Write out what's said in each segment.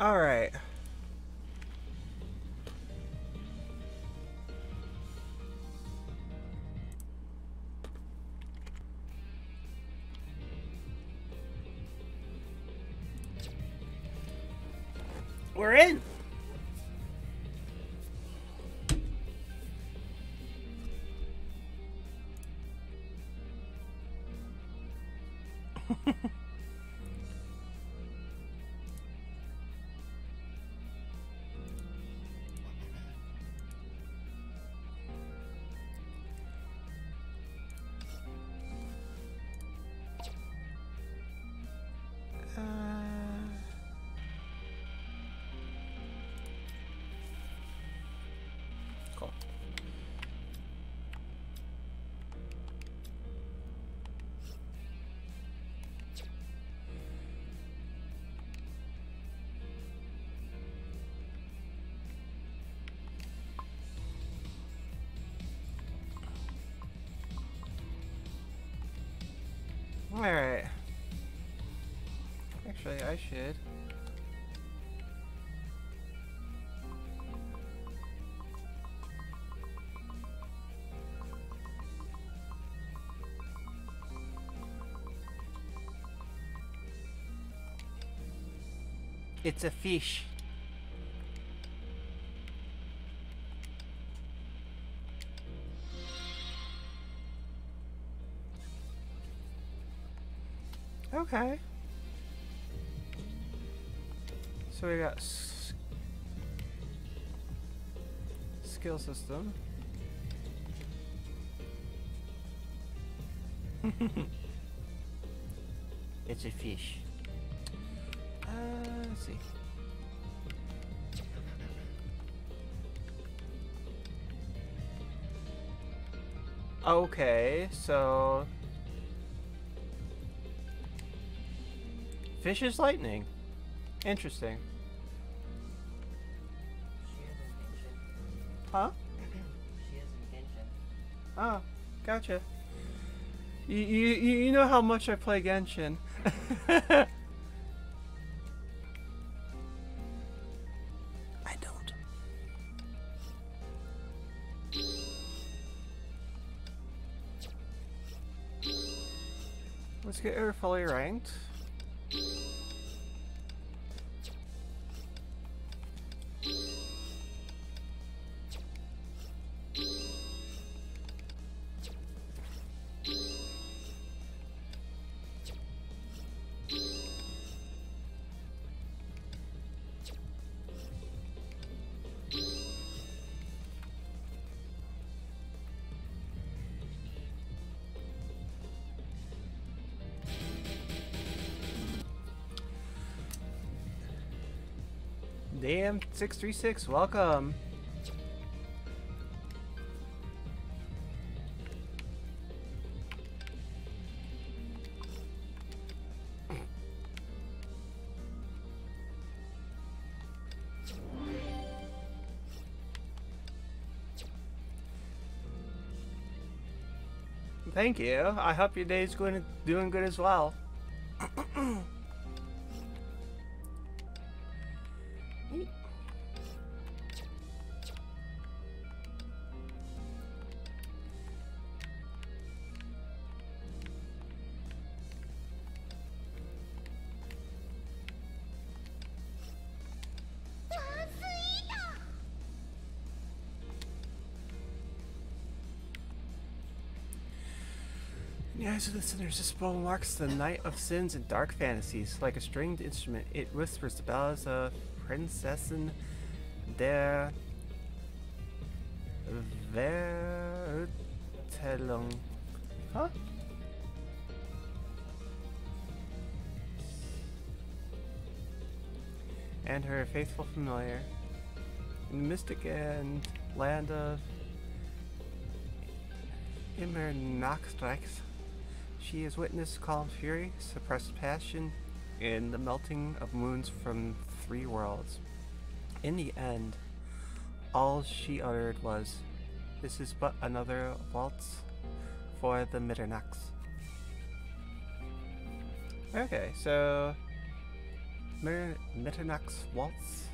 Alright. We're in! Alright. Actually, I should. It's a fish. Okay. So we got skill system. It's a fish. Let's see. Okay, so fish is lightning. Interesting. Huh? She is in Genshin. Oh, gotcha. You know how much I play Genshin. I don't. Let's get her fully ranked. DM636, welcome. Thank you. I hope your day's doing good as well. To listeners, this bowl marks the night of sins and dark fantasies. Like a stringed instrument, it whispers the bells of Prinzessin der Vertelung. Huh? And her faithful familiar. In the mystic and land of Immernachtrecht. She has witnessed calm fury, suppressed passion, and the melting of moons from three worlds. In the end, all she uttered was, "This is but another waltz for the Mitternachts." Okay, so Mitternacht's Waltz.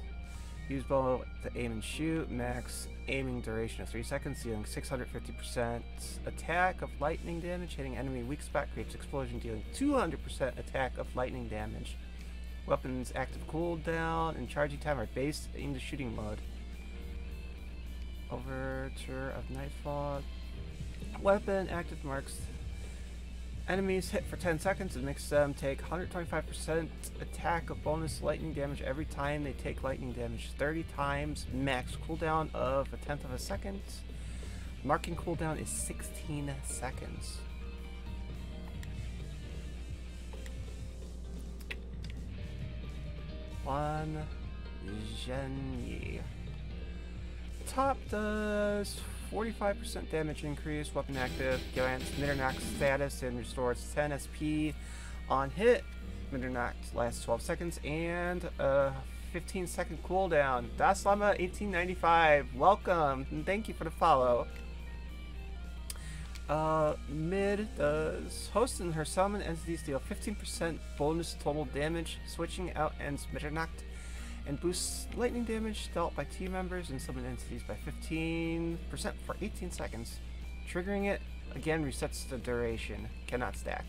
Use bow to aim and shoot. Max aiming duration of 3 seconds, dealing 650% attack of lightning damage. Hitting enemy weak spot creates explosion, dealing 200% attack of lightning damage. Weapons active cooldown and charging time are based in the shooting mode. Overture of Nightfall. Weapon active marks enemies hit for 10 seconds and makes them take 125% attack of bonus lightning damage every time they take lightning damage 30 times. Max cooldown of 1/10 of a second. Marking cooldown is 16 seconds. Wan Zhenyi. Top does 45% damage increase, weapon active, grants Mitternacht status and restores 10 SP on hit. Mitternacht lasts 12 seconds and a 15-second cooldown. Das Llama 1895, welcome and thank you for the follow. Mid does host and her summon entities deal 15% bonus total damage. Switching out ends Mitternacht and boosts lightning damage dealt by team members and summon entities by 15% for 18 seconds. Triggering it again resets the duration. Cannot stack.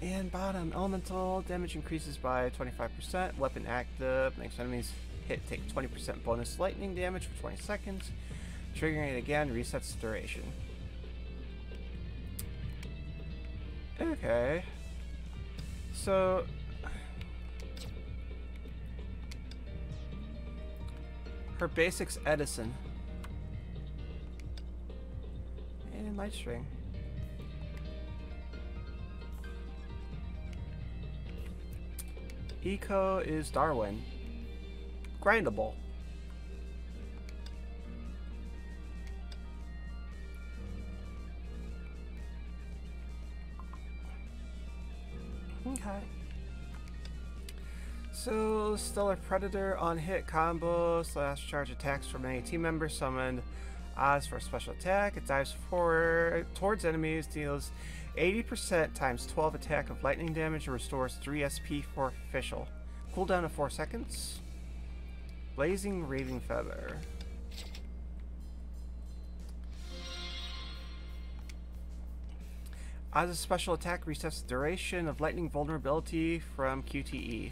And bottom, elemental damage increases by 25%. Weapon active makes enemies hit take 20% bonus lightning damage for 20 seconds. Triggering it again resets the duration. Okay. So, her basics Edison and light string. Eco is Darwin. Grindable. Okay. So, Stellar Predator on hit combo slash charge attacks from any team member. Summoned Oz for a special attack. It dives forward towards enemies, deals 80% times 12 attack of lightning damage, and restores 3 SP for Fischl. Cooldown of 4 seconds. Blazing Raving Feather. Oz's special attack resets the duration of lightning vulnerability from QTE.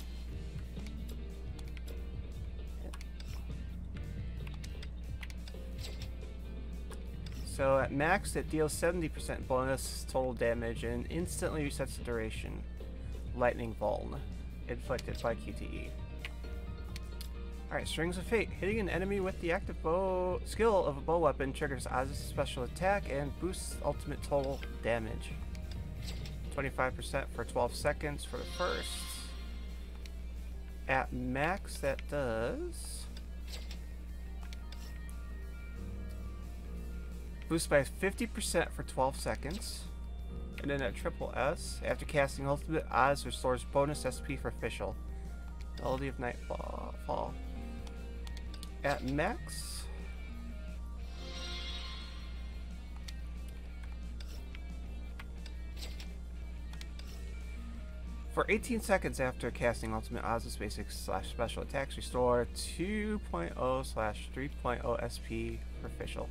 So at max, it deals 70% bonus total damage and instantly resets the duration. Lightning vuln inflicted by QTE. Alright, Strings of Fate. Hitting an enemy with the active bow skill of a bow weapon triggers Oz's special attack and boosts ultimate total damage. 25% for 12 seconds for the first. At max, that does boost by 50% for 12 seconds. And then at triple S, after casting ultimate, Oz restores bonus SP for Fischl. Melody of Nightfall. At max, for 18 seconds after casting ultimate, Oz's basic slash special attacks restore 2.0 slash 3.0 SP for Fischl.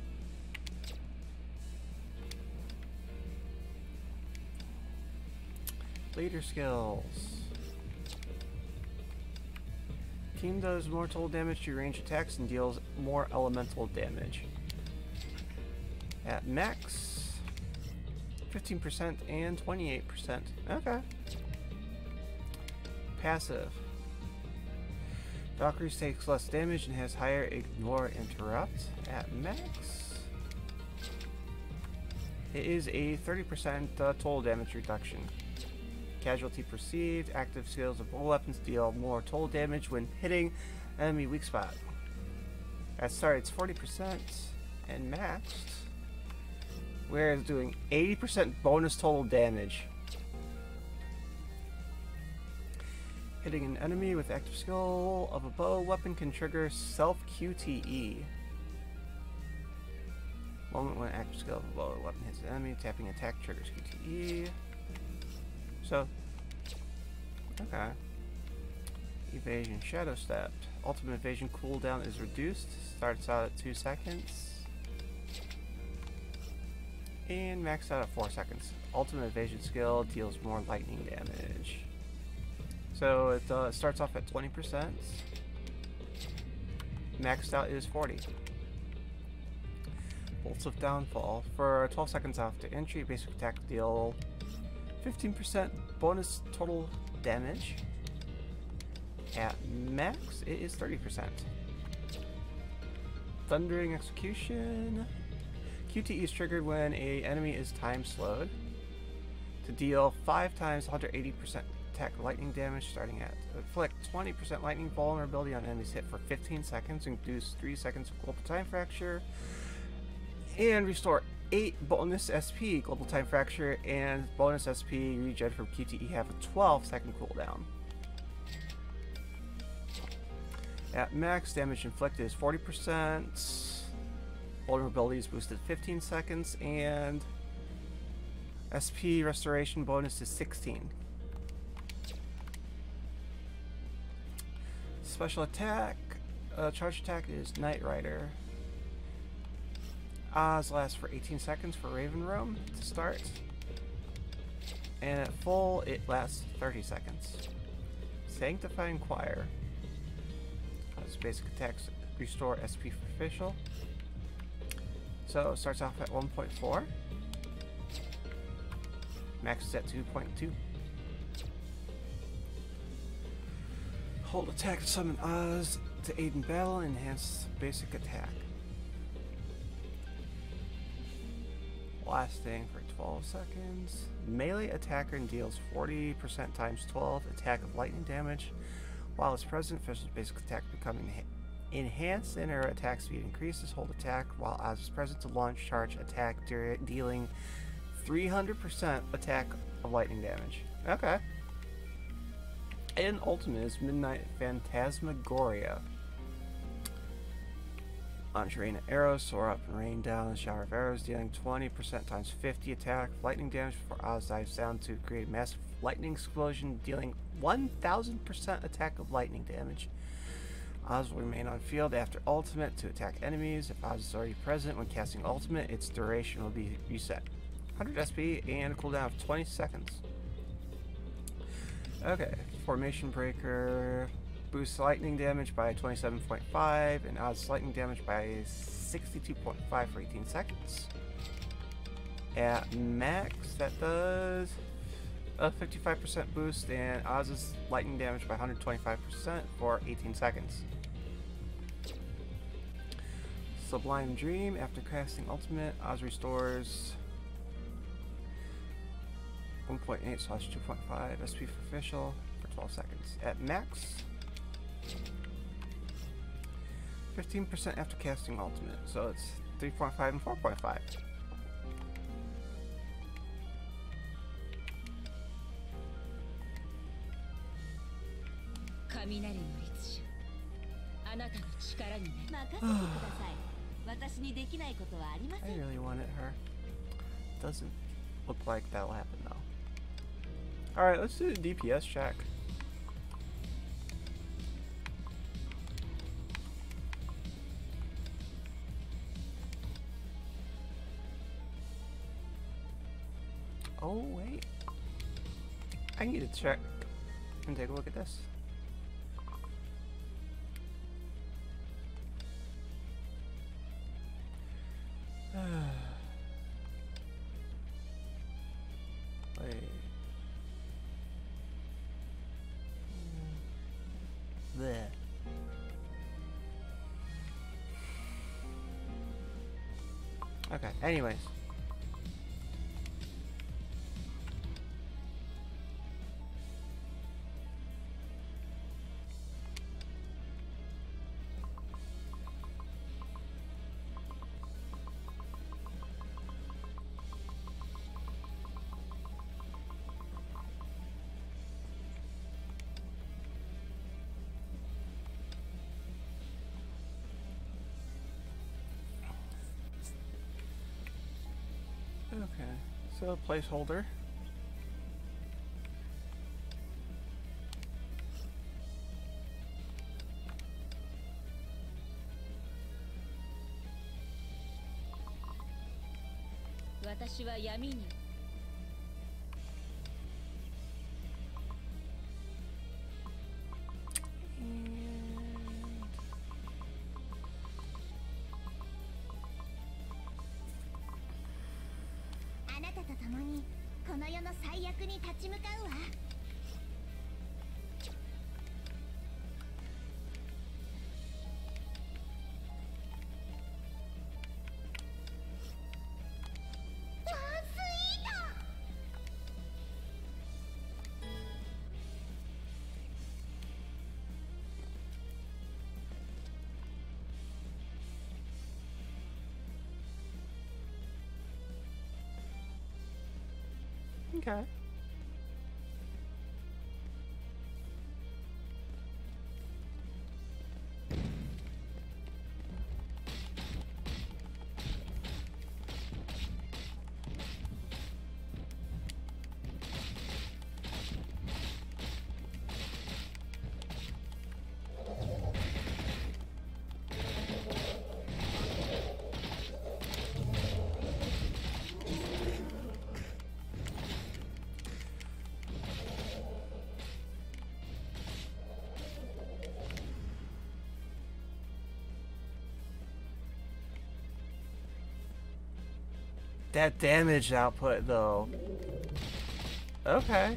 Leader skills. Team does more total damage to range attacks and deals more elemental damage. At max, 15% and 28%. Okay. Passive. Valkyrie takes less damage and has higher ignore interrupt. At max, it is a 30% total damage reduction. Casualty perceived. Active skills of all weapons deal more total damage when hitting enemy weak spot. Sorry, it's 40% and maxed. Where it's doing 80% bonus total damage. Hitting an enemy with active skill of a bow weapon can trigger self QTE. Moment when active skill of a bow weapon hits an enemy, tapping attack triggers QTE. So, okay. Evasion Shadow Step. Ultimate evasion cooldown is reduced. Starts out at 2 seconds. And maxed out at 4 seconds. Ultimate evasion skill deals more lightning damage. So it starts off at 20%. Maxed out is 40. Bolts of Downfall. For 12 seconds after entry, basic attack deal 15% bonus total damage. At max, it is 30%. Thundering Execution. QTE is triggered when an enemy is time slowed to deal 5 times 180% attack lightning damage starting at inflict 20% lightning vulnerability on enemies hit for 15 seconds, induce 3 seconds of global time fracture, and restore 8 bonus SP global time fracture and bonus SP regen from QTE have a 12-second cooldown. At max, damage inflicted is 40%, vulnerability is boosted 15 seconds, and SP restoration bonus is 16. Special attack, charge attack is Knight Rider. Oz lasts for 18 seconds for Raven Roam to start, and at full it lasts 30 seconds. Sanctifying Choir. Basic attacks restore SP for Fischl. So it starts off at 1.4, maxes at 2.2. Hold attack to summon Oz to aid in battle, enhance basic attack. Lasting for 12 seconds. Melee attacker and deals 40% times 12 attack of lightning damage. While it's present, Fischl's basic attack becomes enhanced and her attack speed increases. Hold attack while Oz is present to launch charge attack, dealing 300% attack of lightning damage. Okay. And ultimate is Midnight Phantasmagoria. On terrain of arrows, soar up and rain down a shower of arrows, dealing 20% times 50 attack of lightning damage before Oz dives down to create a massive lightning explosion, dealing 1000% attack of lightning damage. Oz will remain on field after ultimate to attack enemies. If Oz is already present when casting ultimate, its duration will be reset. 100 SP and a cooldown of 20 seconds. Okay, Formation Breaker boosts lightning damage by 27.5 and Oz's lightning damage by 62.5 for 18 seconds. At max, that does a 55% boost and Oz's lightning damage by 125% for 18 seconds. Sublime Dream. After casting ultimate, Oz restores 1.8/2.5 SP for Fischl for 12 seconds. At max, 15% after casting ultimate, so it's 3.5 and 4.5. I really wanted her. Doesn't look like that'll happen though. Alright, let's do the DPS check. Oh wait, I need to check and take a look at this. Wait. There. Okay. Anyways. Okay, so placeholder. Okay. That damage output, though. Okay. Okay.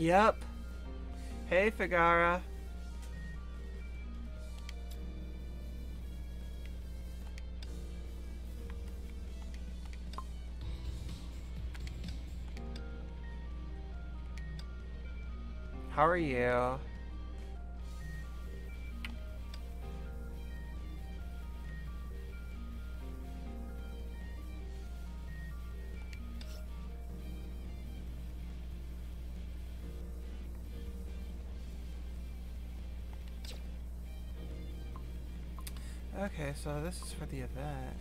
Yep. Hey, Figara. How are you? Okay, so this is for the event.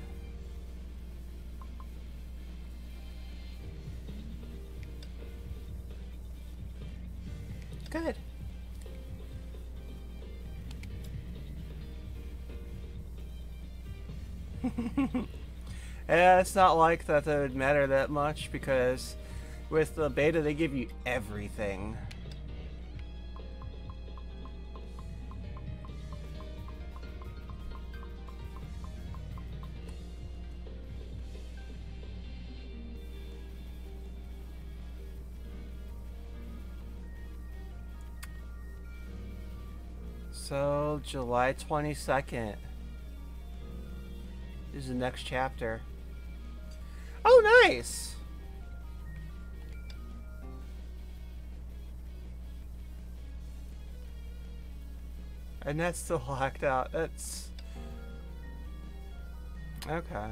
Good. Yeah, it's not like that it would matter that much because with the beta they give you everything. So, July 22nd is the next chapter. Oh, nice! And that's still locked out. That's... Okay.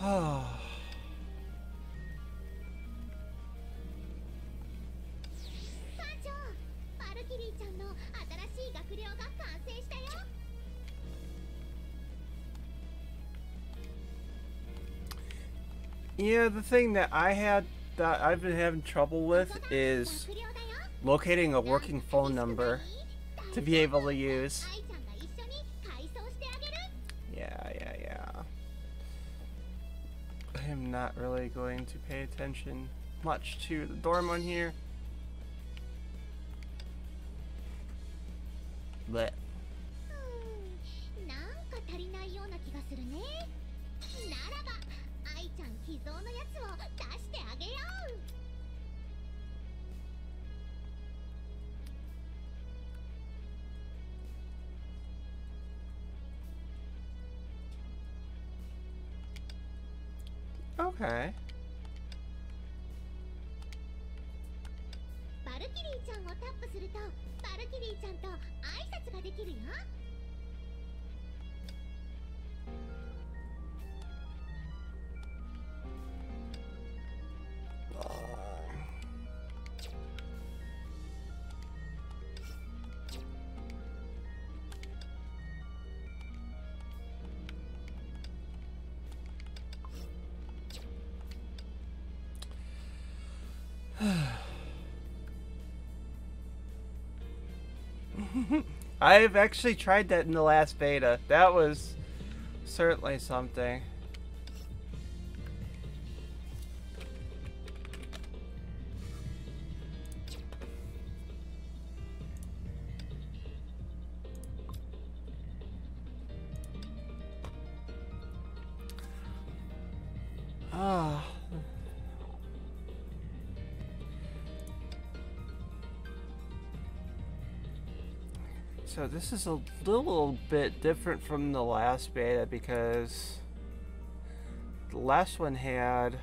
Oh. Yeah, the thing that I had that I've been having trouble with is locating a working phone number to be able to use. Yeah. I am not really going to pay attention much to the dorm on here. But okay. I've actually tried that in the last beta. That was certainly something. So this is a little bit different from the last beta because the last one had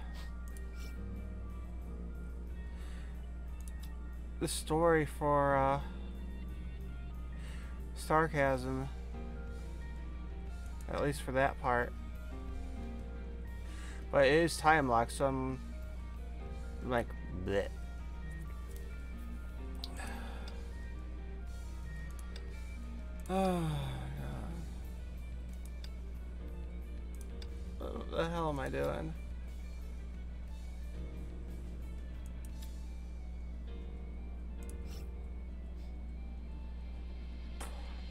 the story for Starcasm, at least for that part. But it is time locked, so I'm like, bleh. Oh, God. What the hell am I doing?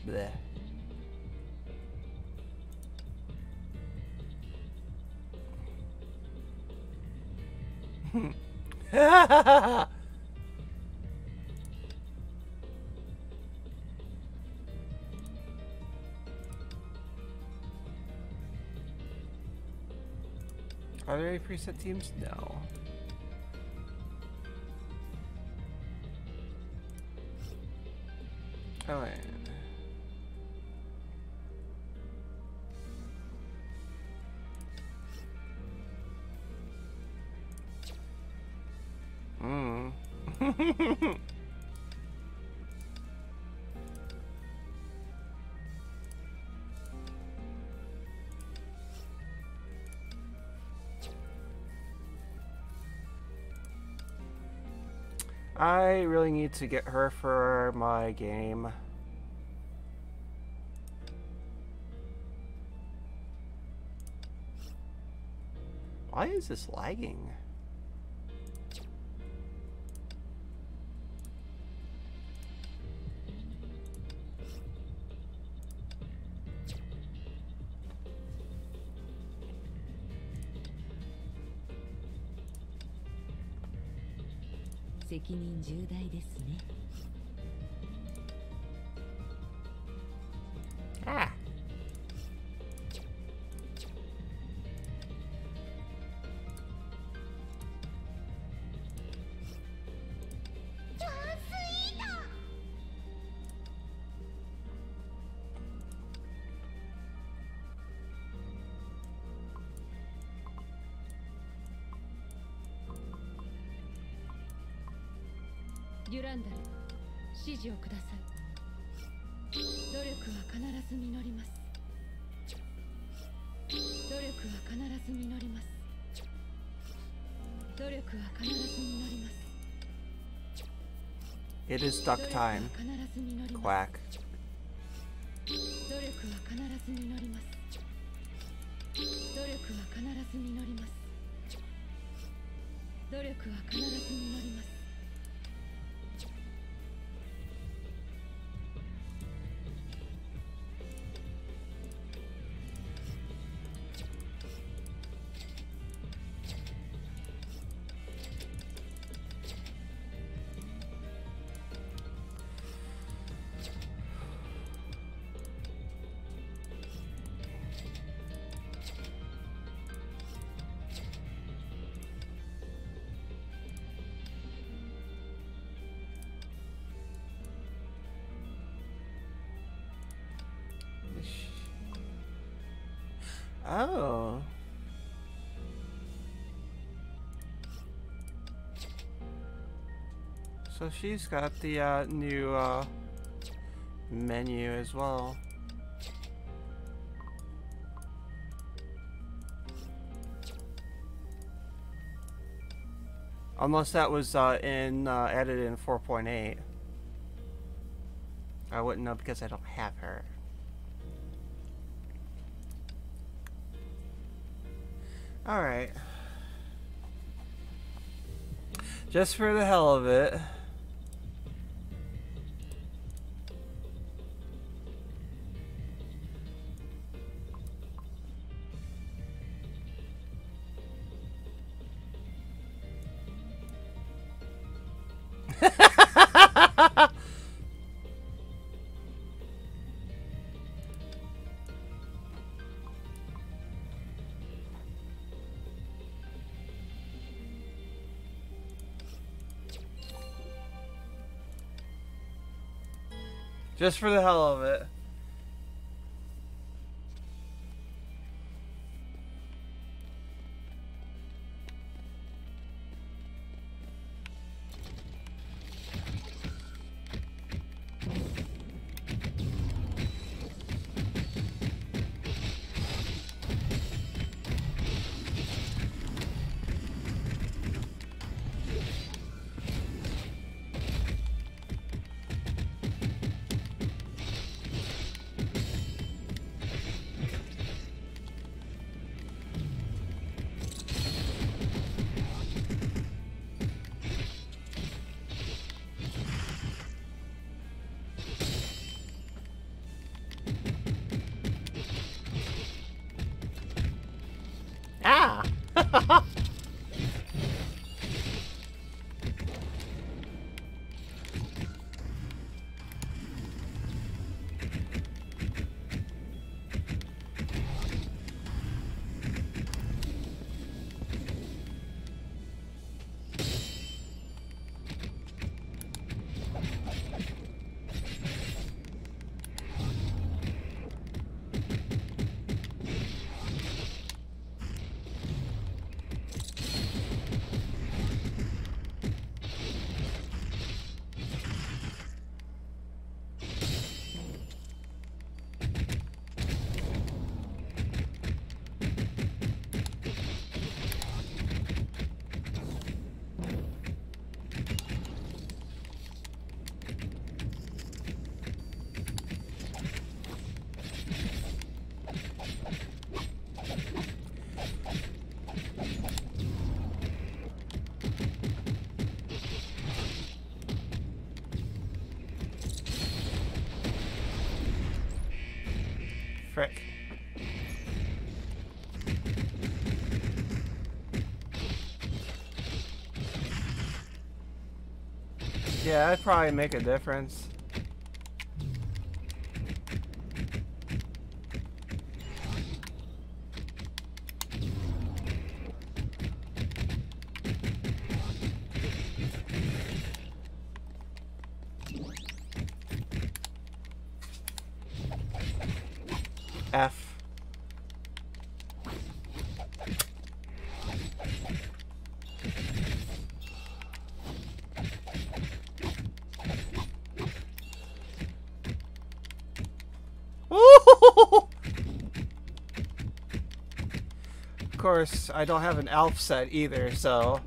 Bleh. Ha Are there any preset teams? No. Oh, wait. I really need to get her for my game. Why is this lagging? Ah. It is duck time. Quack. Oh. So she's got the new menu as well. Unless that was added in 4.8. I wouldn't know because I don't have her. All right, just for the hell of it, just for the hell of it. Yeah, that'd probably make a difference. Of course, I don't have an elf set either, so...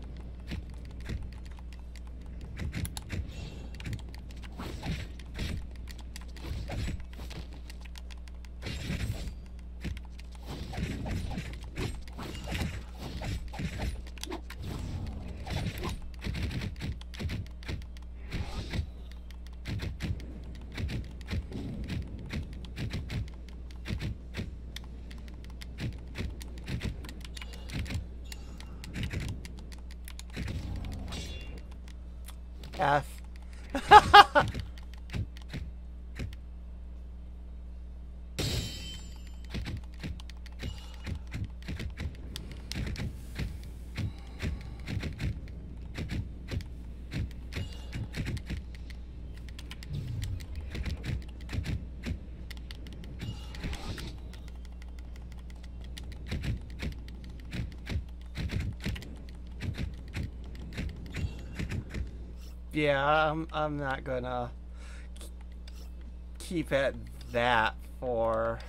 Yeah, I'm not gonna keep at that for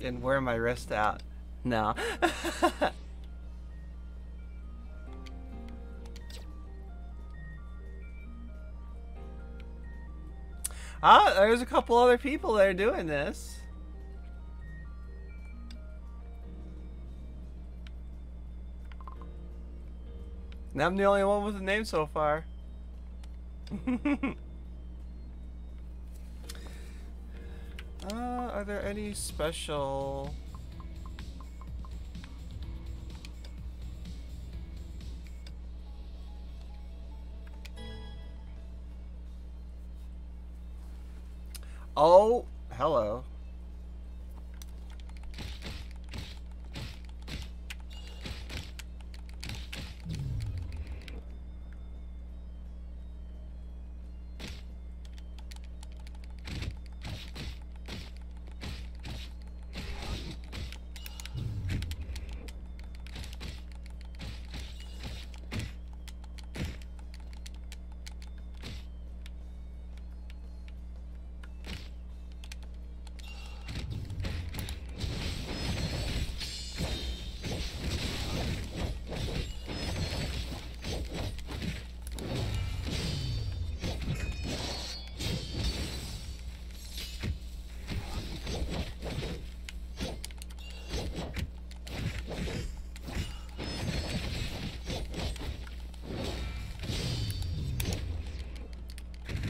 and wear my wrist out. No. Ah, there's a couple other people that are doing this. And I'm the only one with a name so far. Are there any special... Oh, hello.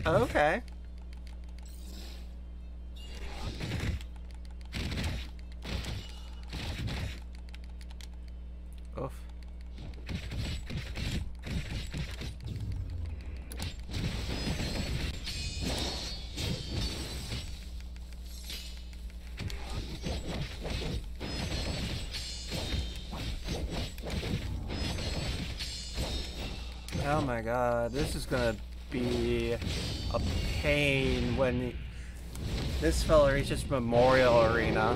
Okay. Oof. Oh my god, this is gonna be a pain when this fella reaches Memorial Arena.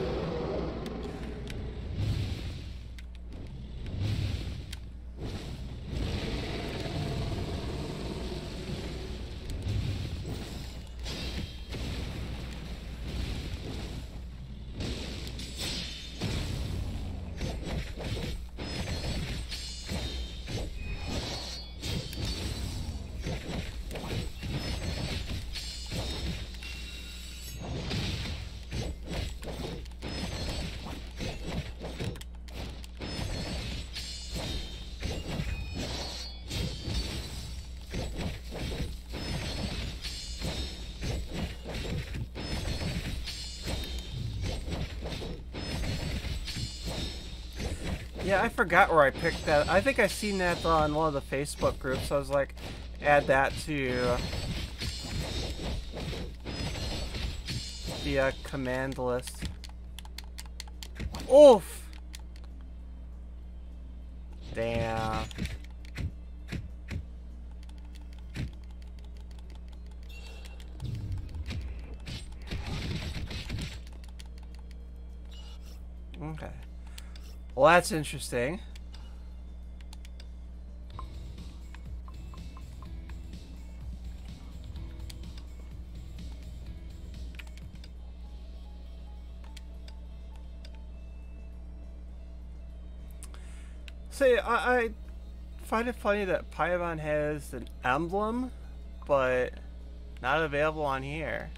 Yeah, I forgot where I picked that. I think I seen that on one of the Facebook groups. I was like, add that to the command list. Oof! Damn. Okay. Well, that's interesting. say, I find it funny that Paimon has an emblem, but not available on here.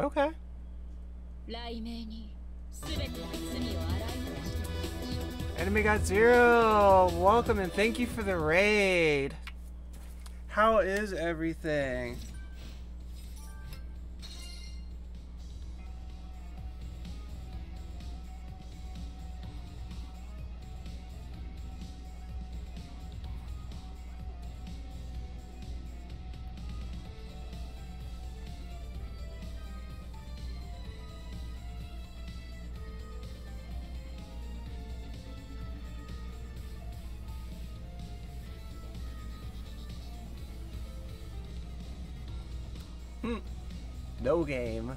Okay. Enemy got 0. Welcome and thank you for the raid. How is everything? No game.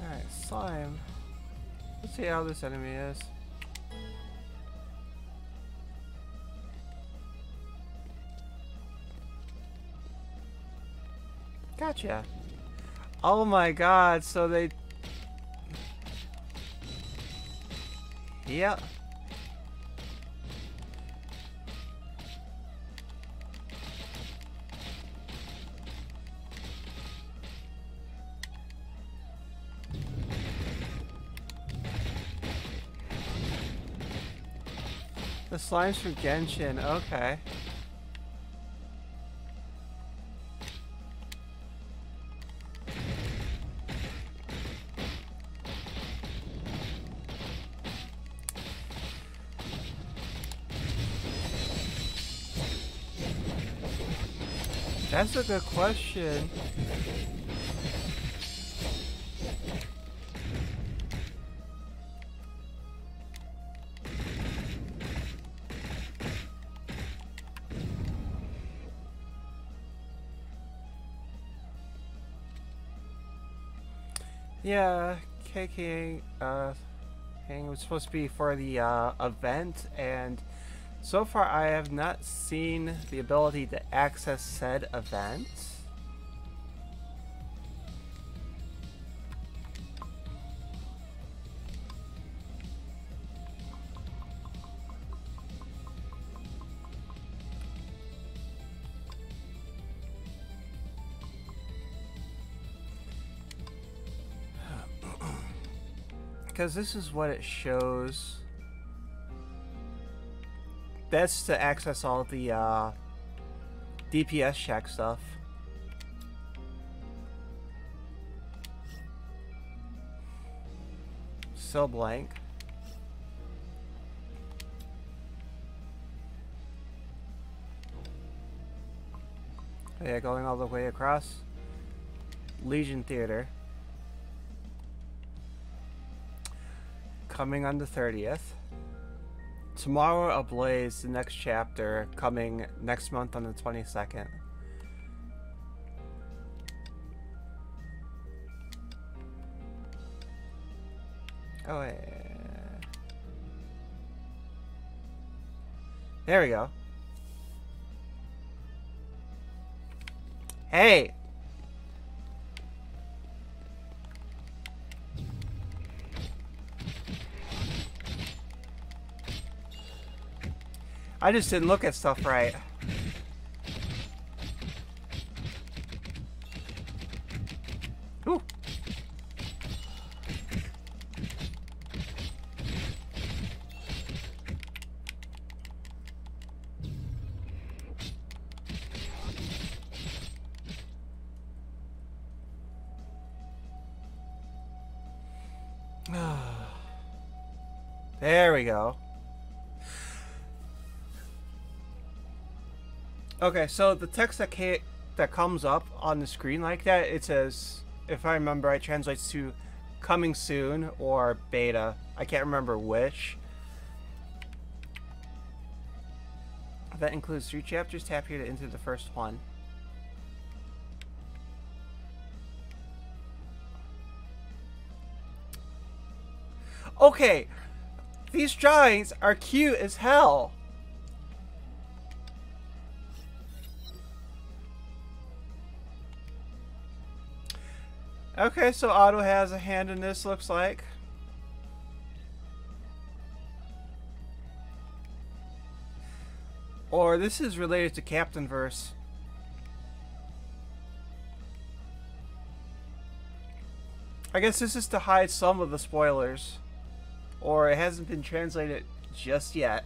Alright, slime. Let's see how this enemy is. Gotcha. Oh my god, so they... Yep. Slimes for Genshin, okay. That's a good question. Yeah, KK Hang was supposed to be for the event, and so far I have not seen the ability to access said event. Because this is what it shows. That's to access all the DPS check stuff. Still blank. Oh yeah, going all the way across. Legion Theater. Coming on the 30th. Tomorrow Ablaze, the next chapter, coming next month on the 22nd. Oh yeah. There we go. Hey! I just didn't look at stuff right. Ooh. There we go. Okay, so the text that comes up on the screen like that, it says, if I remember, it translates to coming soon or beta. I can't remember which. That includes 3 chapters. Tap here to enter the first one. Okay, these drawings are cute as hell. Okay, so Otto has a hand in this, looks like. Or this is related to Captain Verse. I guess this is to hide some of the spoilers. Or it hasn't been translated just yet.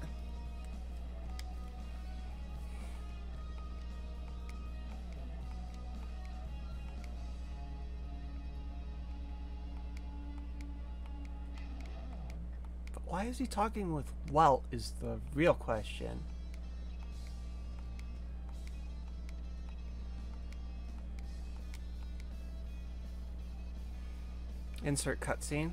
Why is he talking with Welt is the real question. Insert cutscene.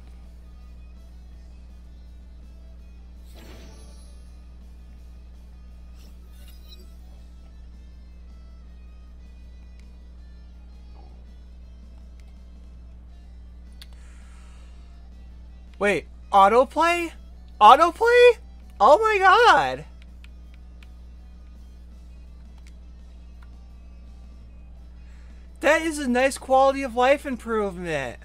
Wait, autoplay? Autoplay? Oh my god! That is a nice quality of life improvement.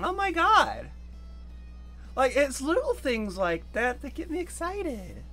Oh my god! Like, it's little things like that that get me excited.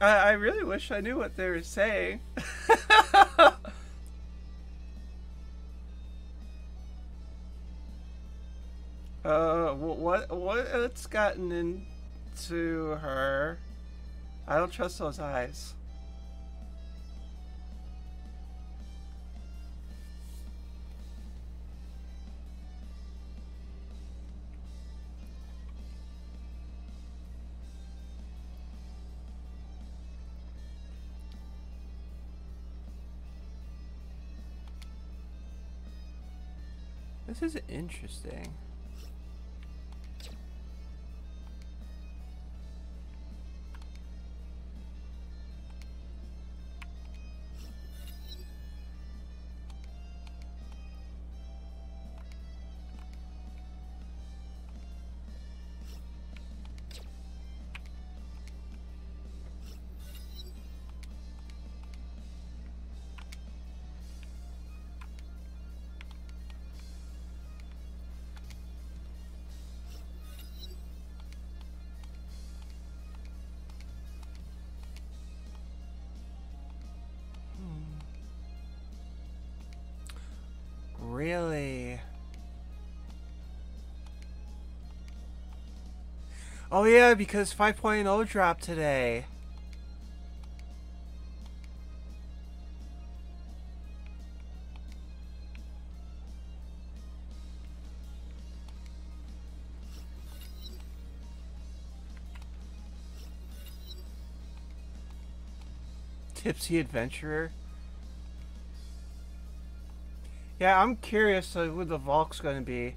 I really wish I knew what they were saying. What's gotten into her? I don't trust those eyes. This is interesting. Really? Oh yeah, because 5.0 dropped today. Tipsy Adventurer? Yeah, I'm curious who the Valk's gonna be.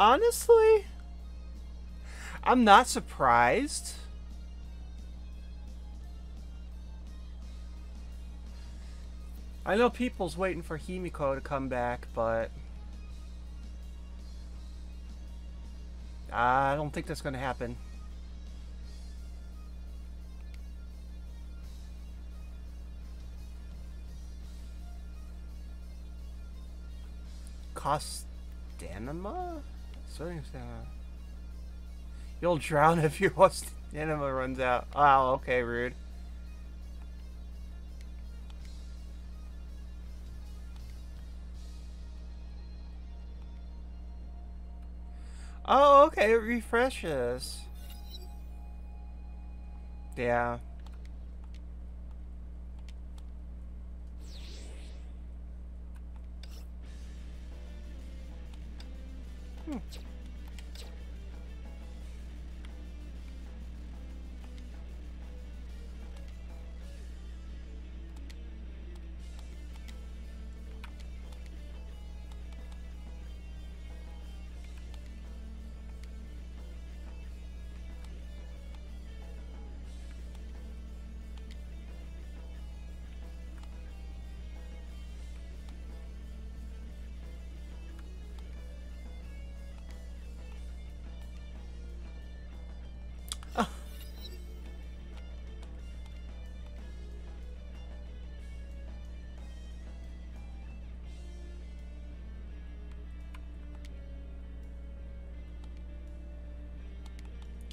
Honestly, I'm not surprised. I know people's waiting for Himeko to come back, but I don't think that's going to happen. Costanima? You'll drown if your Costanima runs out. Oh, okay, rude. Oh, okay, it refreshes. Yeah.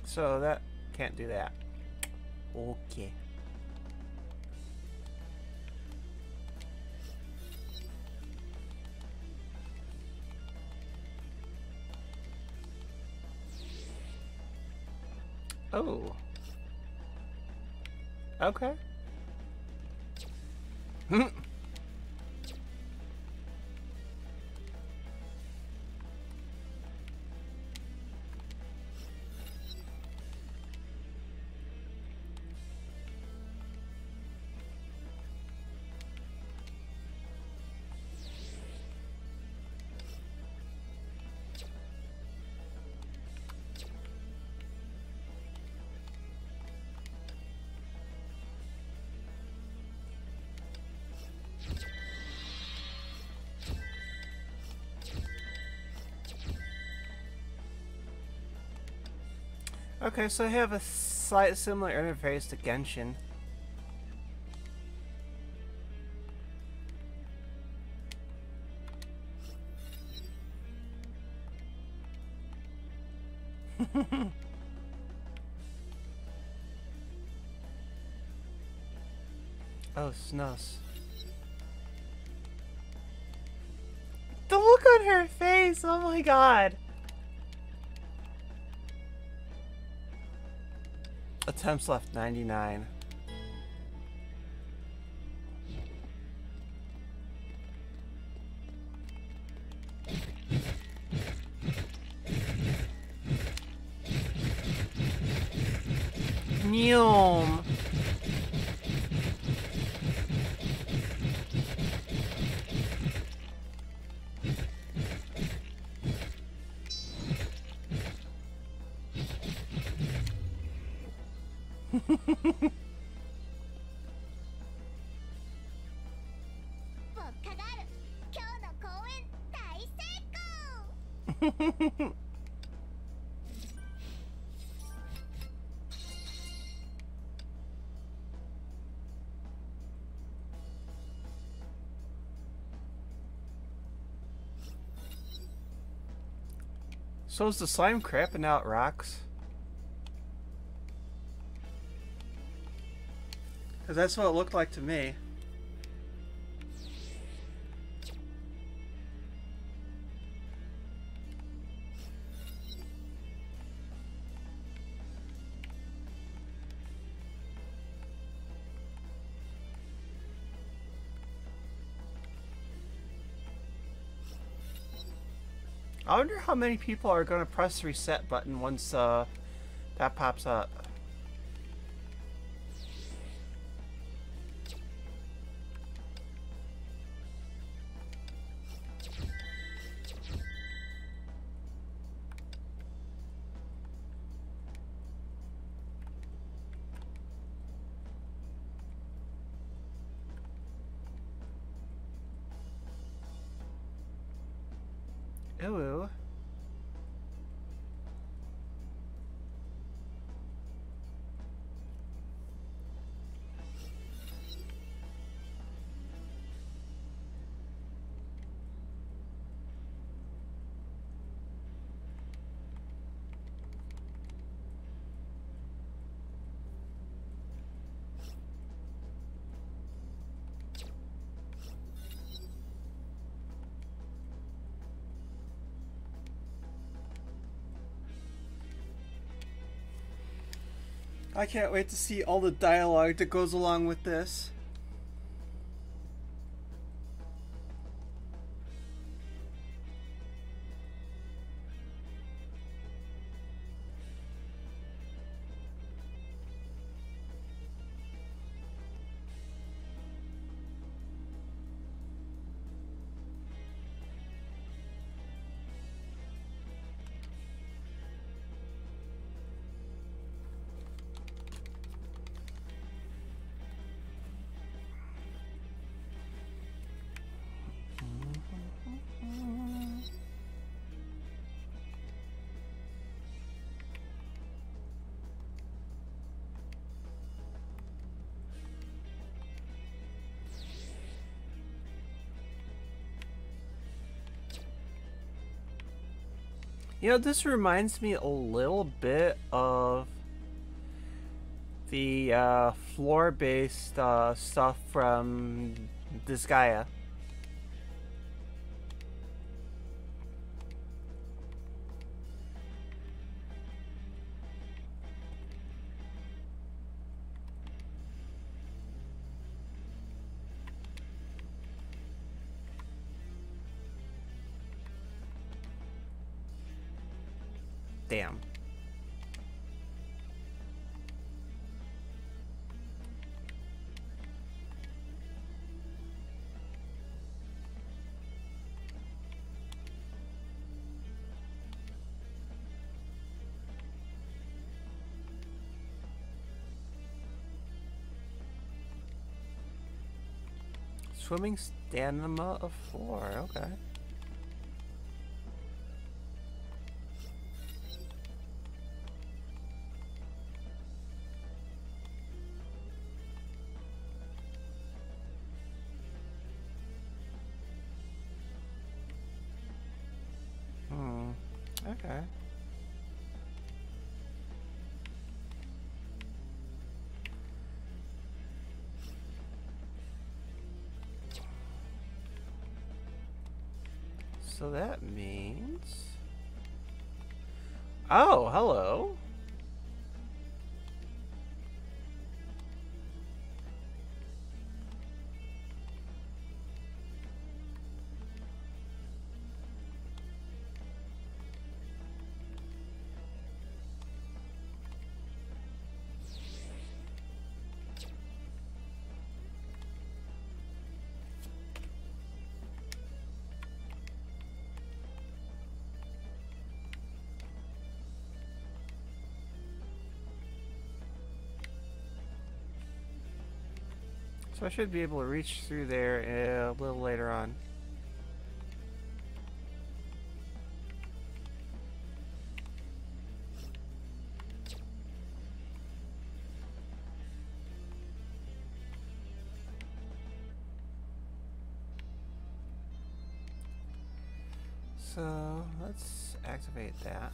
So that can't do that. Okay. Oh. Okay. Okay, so I have a slight similar interface to Genshin. Oh, snus. The look on her face! Oh my god! Attempts left, 99. Neom. So is the slime crapping out rocks? Because that's what it looked like to me. I wonder how many people are going to press the reset button once that pops up. Hello. I can't wait to see all the dialogue that goes along with this. You know, this reminds me a little bit of the floor-based stuff from Disgaea. Damn. Swimming Stanima of 4, okay. So that means... Oh, hello. So I should be able to reach through there a little later on. So let's activate that.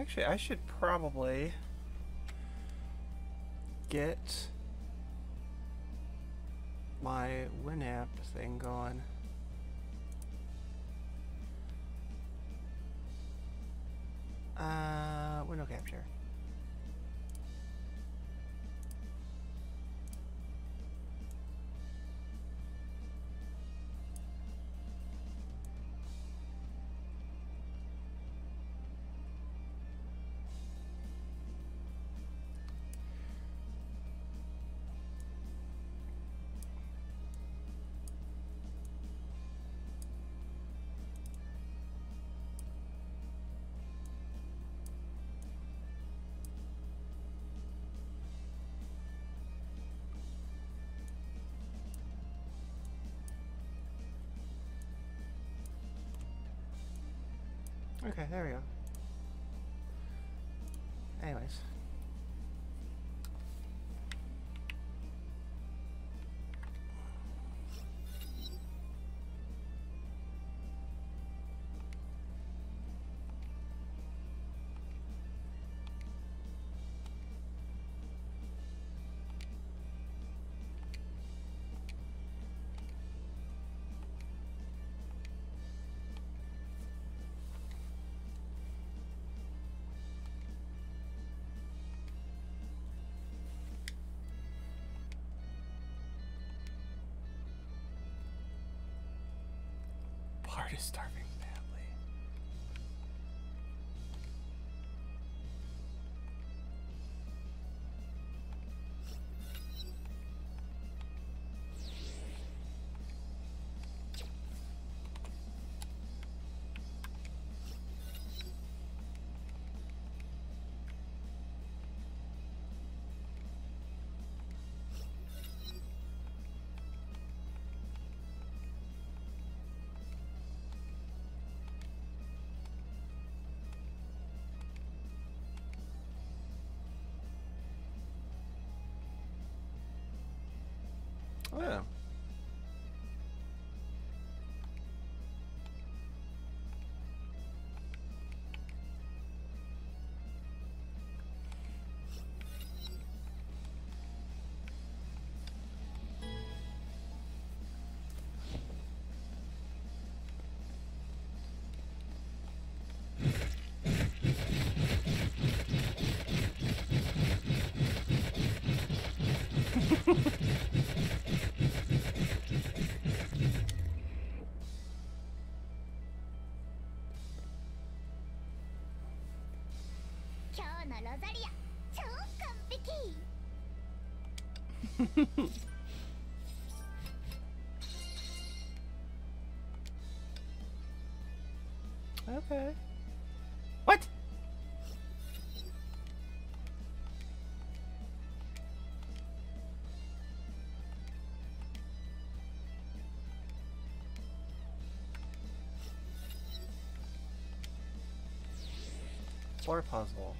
Actually, I should probably get my Winamp thing going. Window capture. Okay, there we go. Anyways. Bard is starving badly. Oh, yeah. Okay. What? Floor puzzle.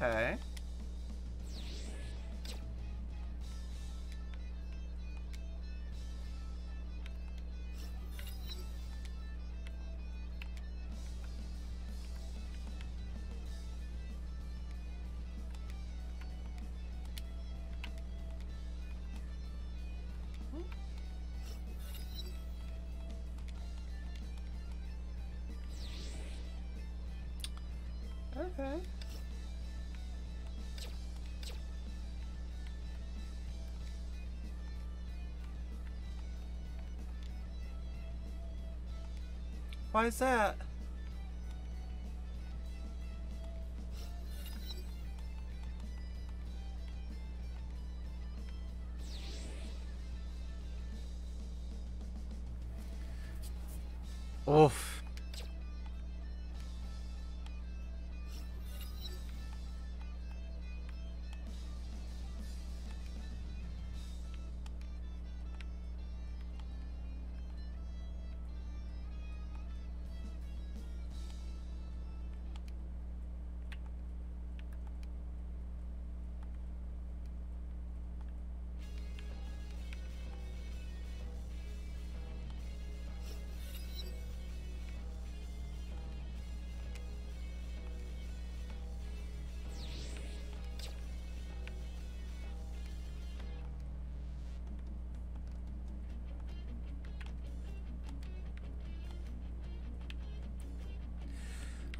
Okay. Okay. Why is that? Oof.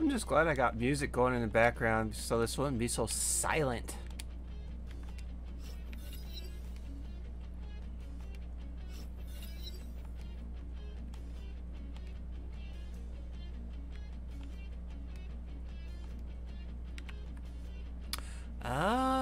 I'm just glad I got music going in the background so this wouldn't be so silent. Oh.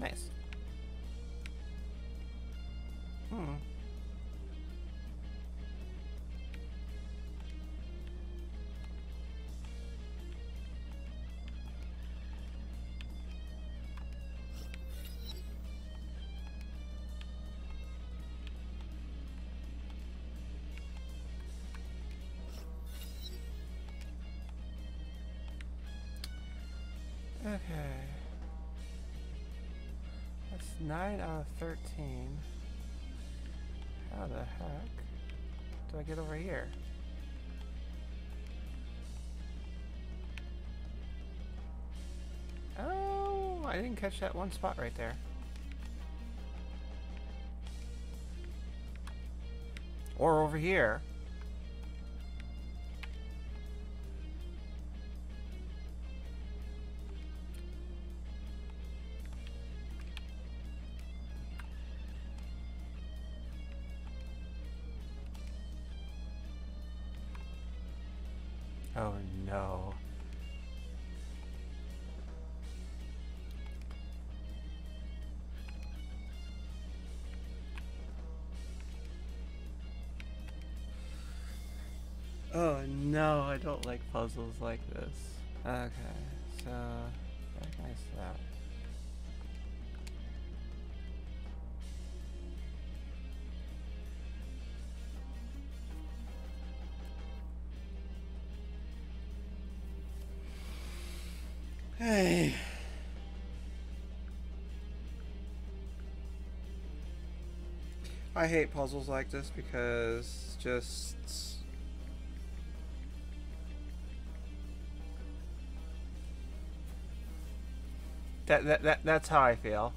Nice. Okay, that's 9 out of 13. How the heck do I get over here? Oh, I didn't catch that one spot right there. Or over here. Oh no. Oh no, I don't like puzzles like this. Okay, so where can I stop? Hey. I hate puzzles like this because just that's how I feel.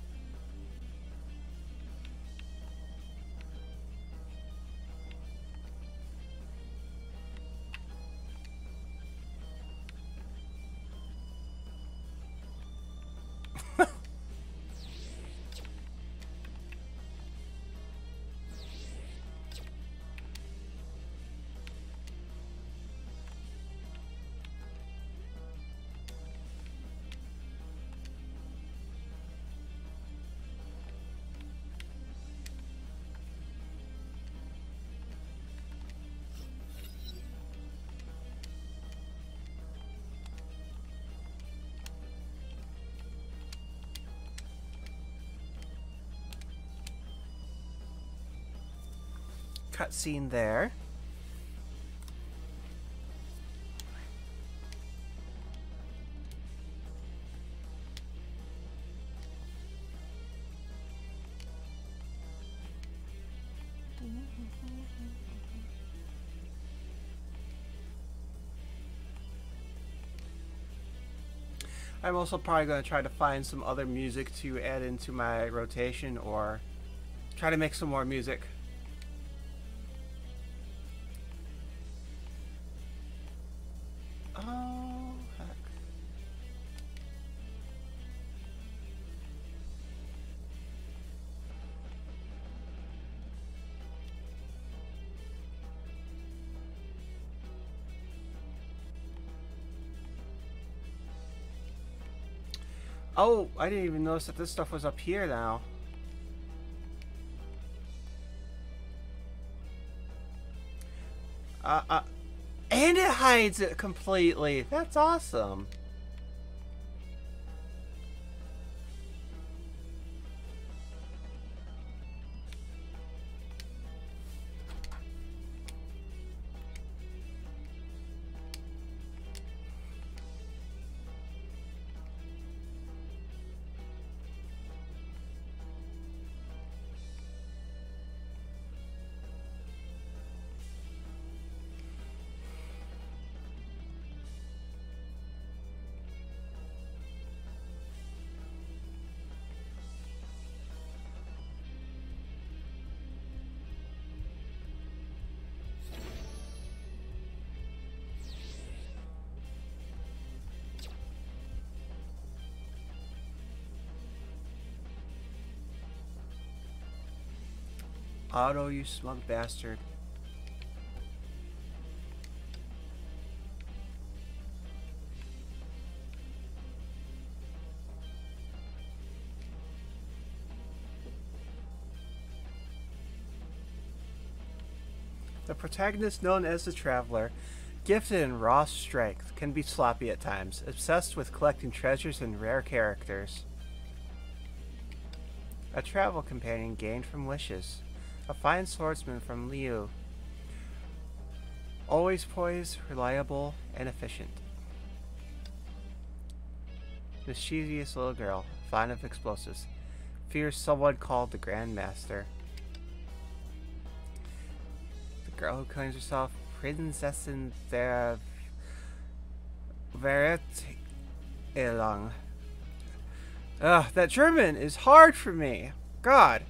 Cutscene there. I'm also probably going to try to find some other music to add into my rotation or try to make some more music. Oh, I didn't even notice that this stuff was up here now. And it hides it completely. That's awesome. Otto, you smug bastard. The protagonist known as the Traveler, gifted in raw strength, can be sloppy at times, obsessed with collecting treasures and rare characters. A travel companion gained from wishes. A fine swordsman from Liu. Always poised, reliable, and efficient. Mischievous little girl, fond of explosives. Fears someone called the Grand Master. The girl who claims herself Princess in the Vereteilung. Ugh, that German is hard for me. God.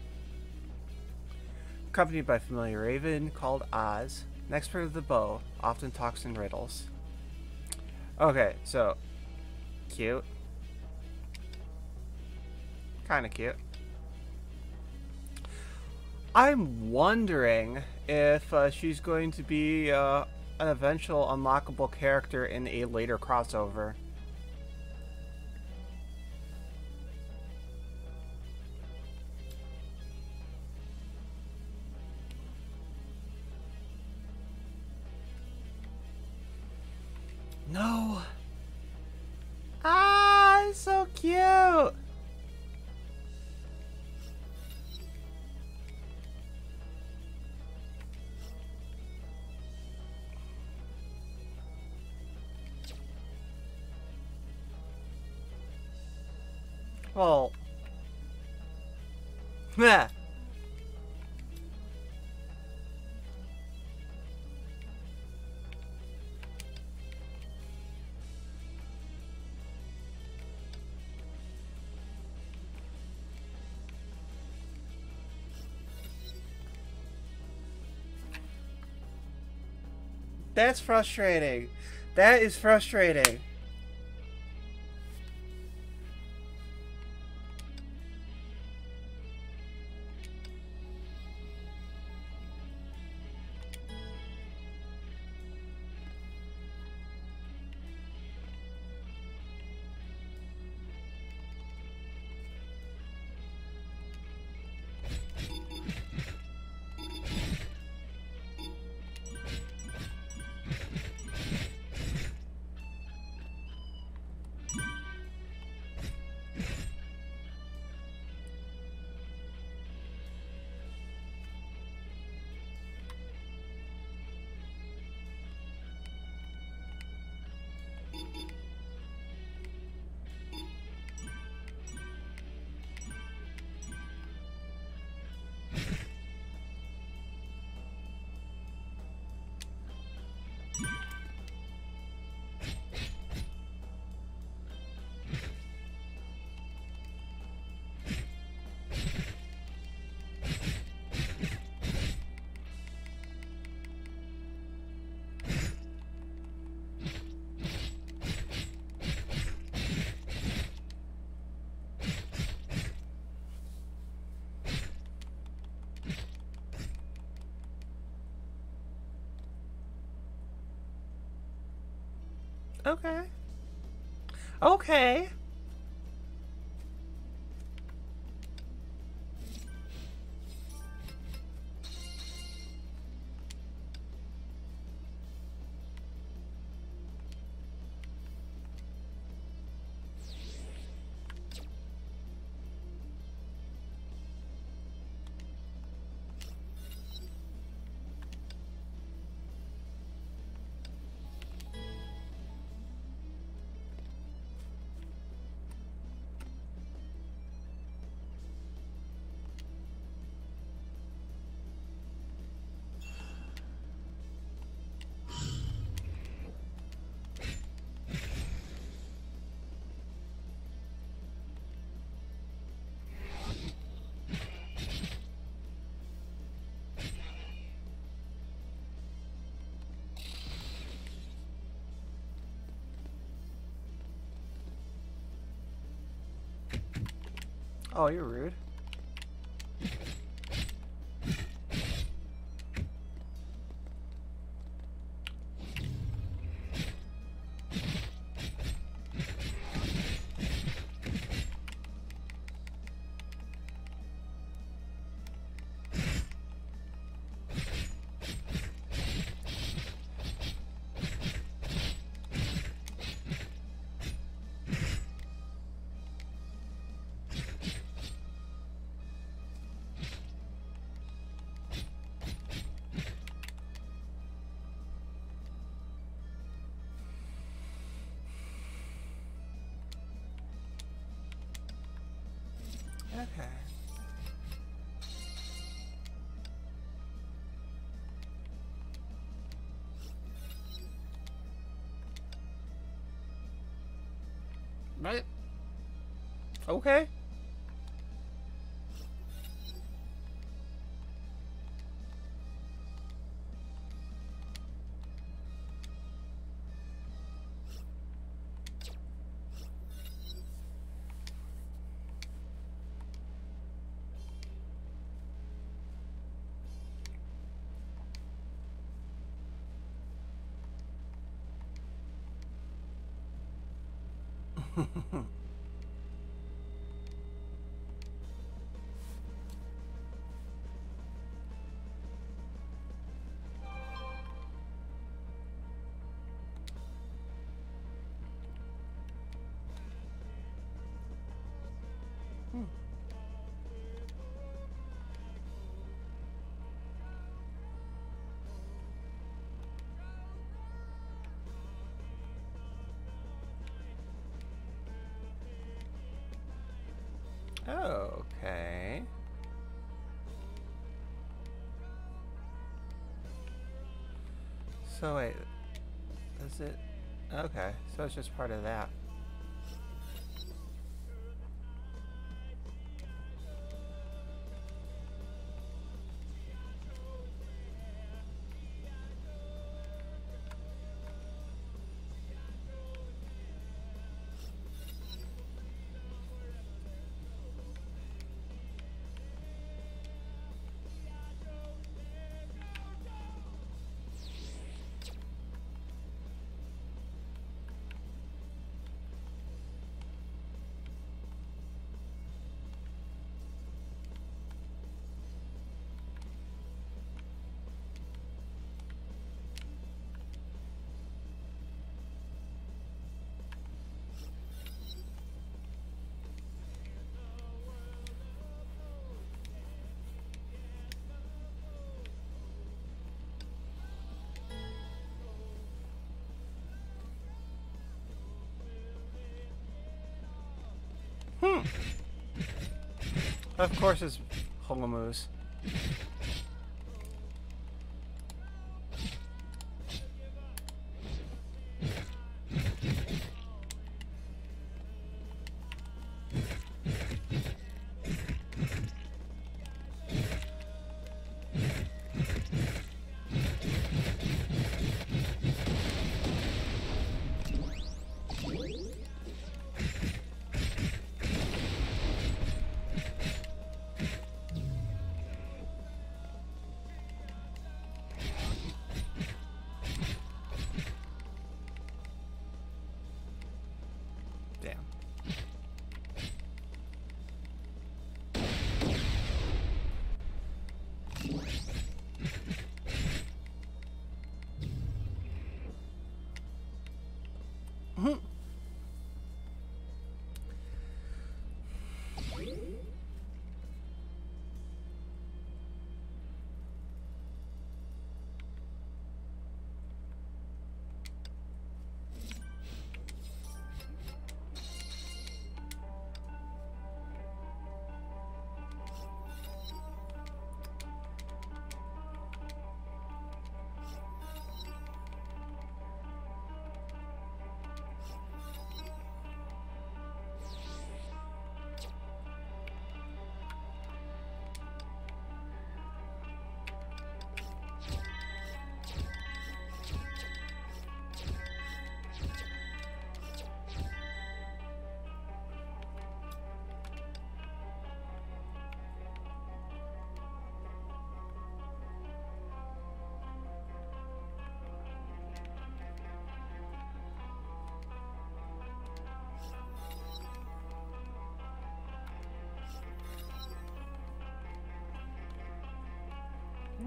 Accompanied by a familiar raven called Oz, an expert of the bow, often talks in riddles. Okay, so cute. Kind of cute. I'm wondering if she's going to be an eventual unlockable character in a later crossover. No! Ah, it's so cute! Well... meh! That's frustrating. That is frustrating. Okay. Okay. Oh, you're rude. Right? Okay. Okay. So wait, is it? Okay, so it's just part of that. Of course it's Holomoose.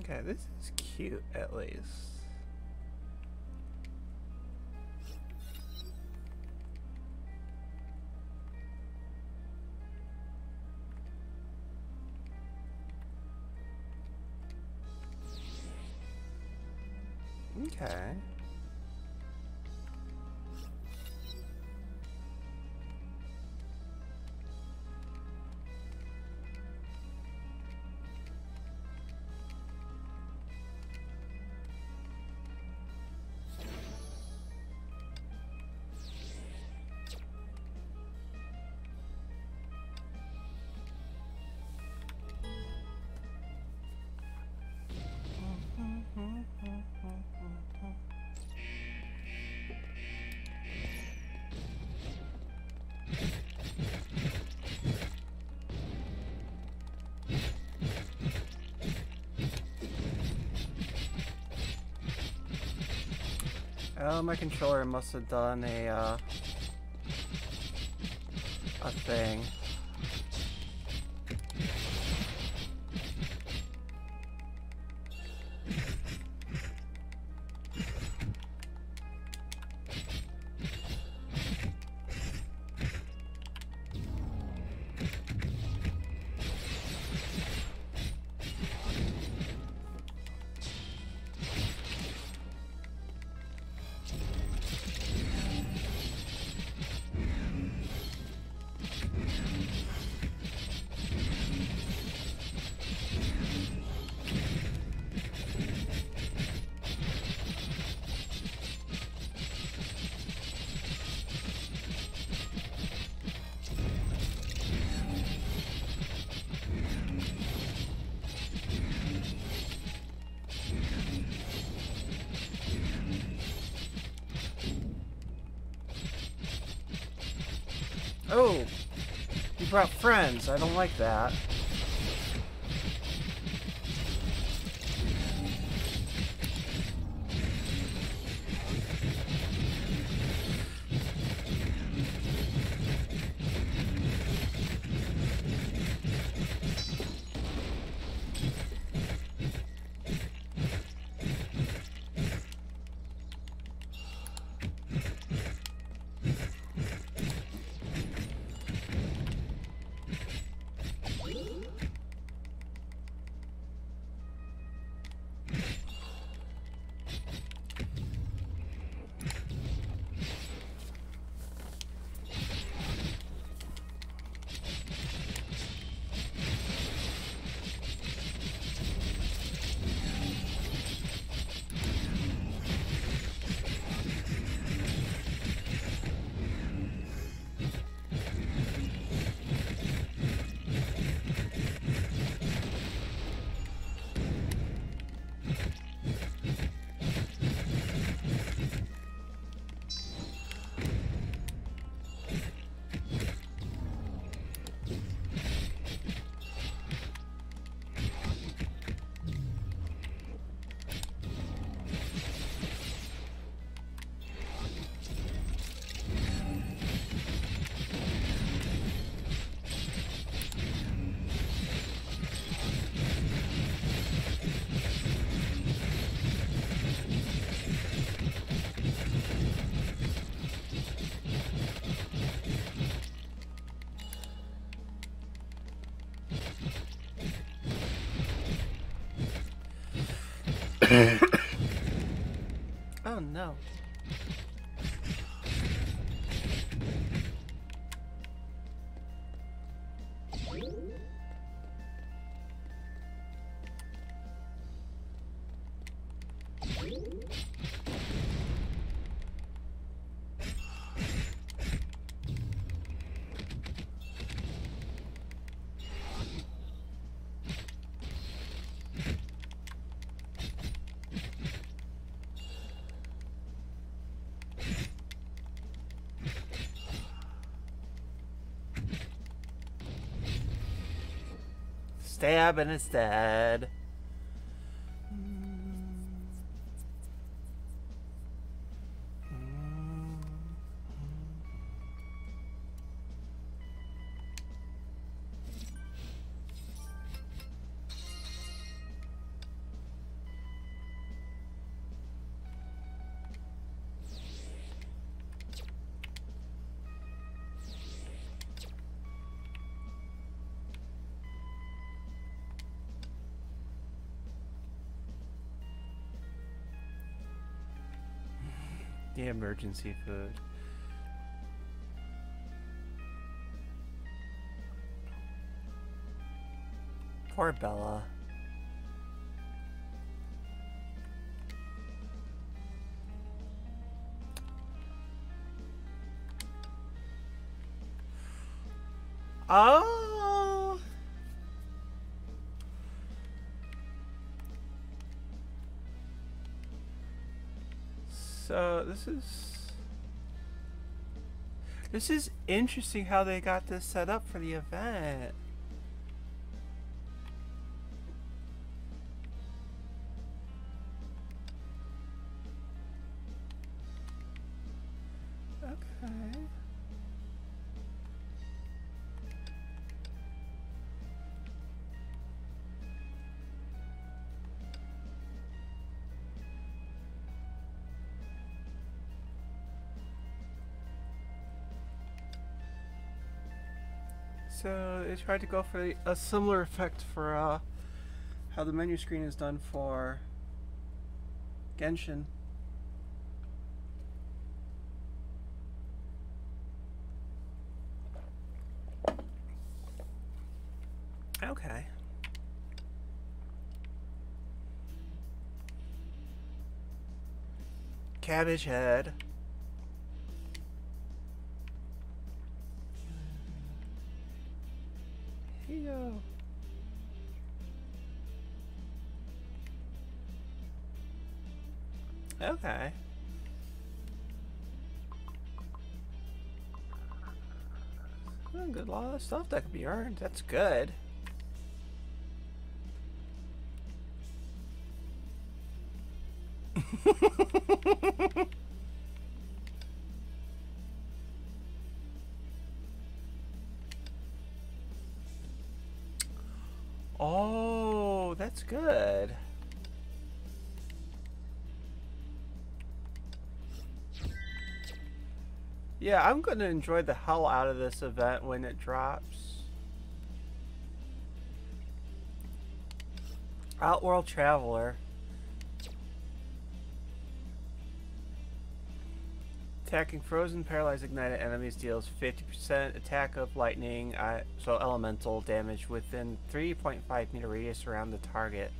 Okay, this is cute at least. Okay. Oh, my controller must have done a thing. Oh, you brought friends. I don't like that. Oh no. Stab and it's dead. Yeah, emergency food. Poor Bella. Oh. So this is interesting how they got this set up for the event. So they tried to go for a similar effect for how the menu screen is done for Genshin. Okay. Cabbage head. Okay. Well, good, a lot of stuff that can be earned. That's good. Oh, that's good. Yeah, I'm going to enjoy the hell out of this event when it drops. Outworld Traveler. Attacking frozen, paralyzed, ignited enemies deals 50% attack of lightning, so elemental damage within 3.5 meter radius around the target.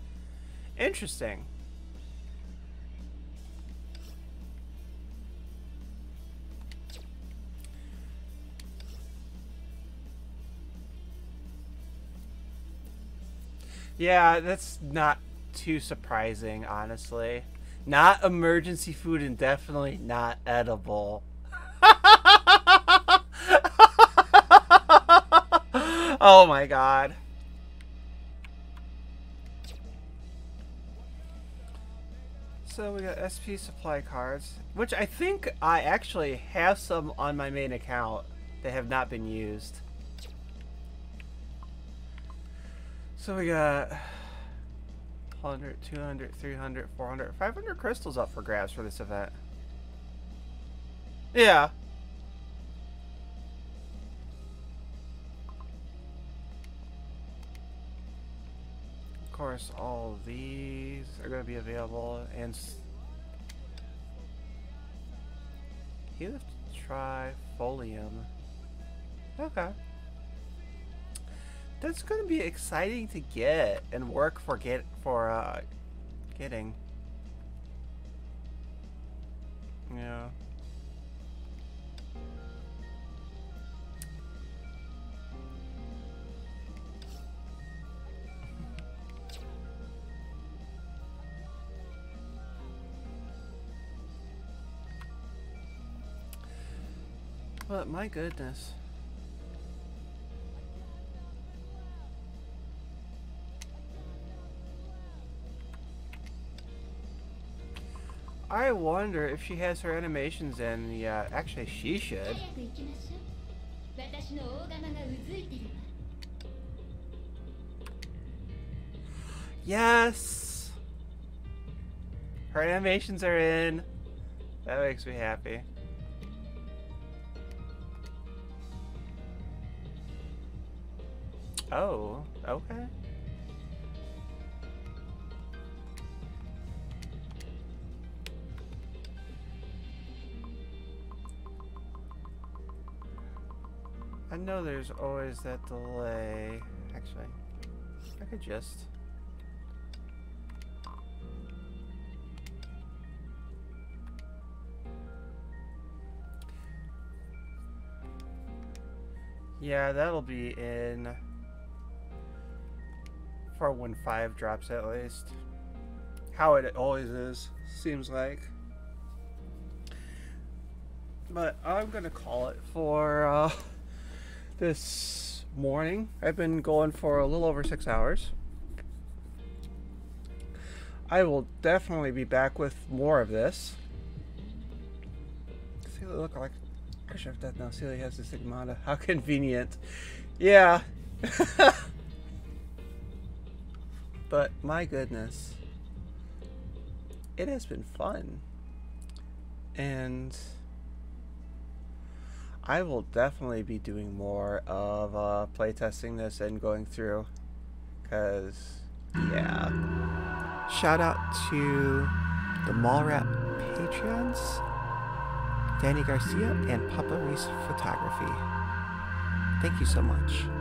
Interesting. Yeah, that's not too surprising, honestly. Not emergency food and definitely not edible. Oh my god. So we got SP supply cards, which I think I actually have some on my main account that have not been used. So we got 100, 200, 300, 400, 500 crystals up for grabs for this event. Yeah. Of course, all of these are going to be available. And you have to try Folium. Okay. That's gonna be exciting to get and work for getting. Yeah. But my goodness. I wonder if she has her animations in the, actually she should. Yes! Her animations are in. That makes me happy. Oh, okay. I know there's always that delay. Actually, I could just... yeah, that'll be in... for when 5 drops at least. How it always is, seems like. But I'm gonna call it for this morning. I've been going for a little over 6 hours. I will definitely be back with more of this. Celia look like I should have done now. Celia has the Sigmata. How convenient. Yeah. But my goodness, it has been fun, and I will definitely be doing more of playtesting this and going through, because, yeah. Shout out to the Mall Rat patrons, Danny Garcia and Papa Reese Photography. Thank you so much.